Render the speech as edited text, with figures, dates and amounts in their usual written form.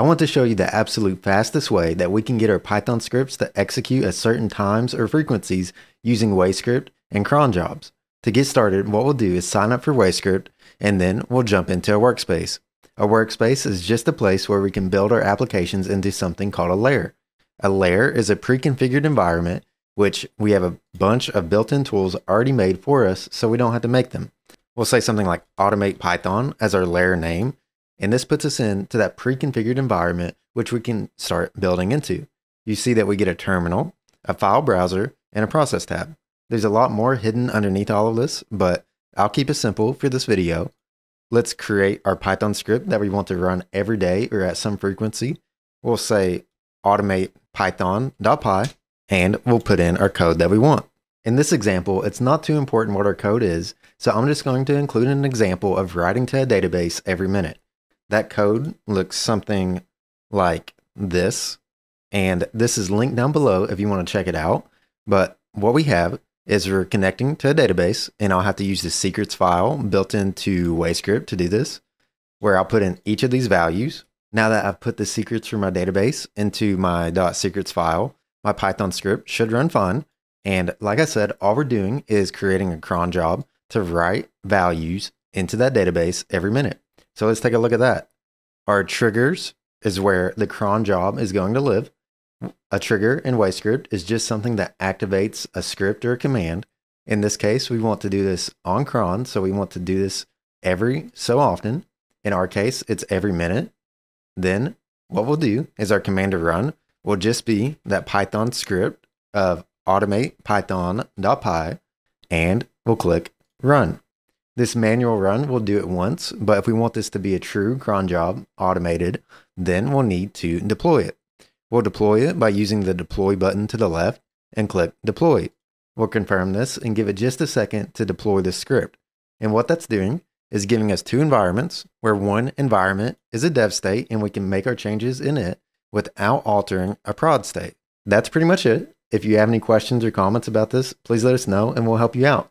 I want to show you the absolute fastest way that we can get our Python scripts to execute at certain times or frequencies using WayScript and CRON jobs. To get started, what we'll do is sign up for WayScript, and then we'll jump into a workspace. A workspace is just a place where we can build our applications into something called a layer. A layer is a pre-configured environment, which we have a bunch of built-in tools already made for us, so we don't have to make them. We'll say something like automate Python as our layer name, and this puts us into that pre-configured environment, which we can start building into. You see that we get a terminal, a file browser, and a process tab. There's a lot more hidden underneath all of this, but I'll keep it simple for this video. Let's create our Python script that we want to run every day or at some frequency. We'll say automate python.py, and we'll put in our code that we want. In this example, it's not too important what our code is, so I'm just going to include an example of writing to a database every minute. That code looks something like this, and this is linked down below if you want to check it out. But what we have is we're connecting to a database, and I'll have to use the secrets file built into WayScript to do this, where I'll put in each of these values. Now that I've put the secrets from my database into my .secrets file, my Python script should run fine. And like I said, all we're doing is creating a cron job to write values into that database every minute. So let's take a look at that. Our triggers is where the cron job is going to live. A trigger in WayScript is just something that activates a script or a command. In this case, we want to do this on cron, so we want to do this every so often. In our case, it's every minute. Then what we'll do is our command to run will just be that Python script of automate python.py, and we'll click run. This manual run will do it once, but if we want this to be a true cron job automated, then we'll need to deploy it. We'll deploy it by using the deploy button to the left and click deploy. We'll confirm this and give it just a second to deploy the script. And what that's doing is giving us two environments, where one environment is a dev state and we can make our changes in it without altering a prod state. That's pretty much it. If you have any questions or comments about this, please let us know and we'll help you out.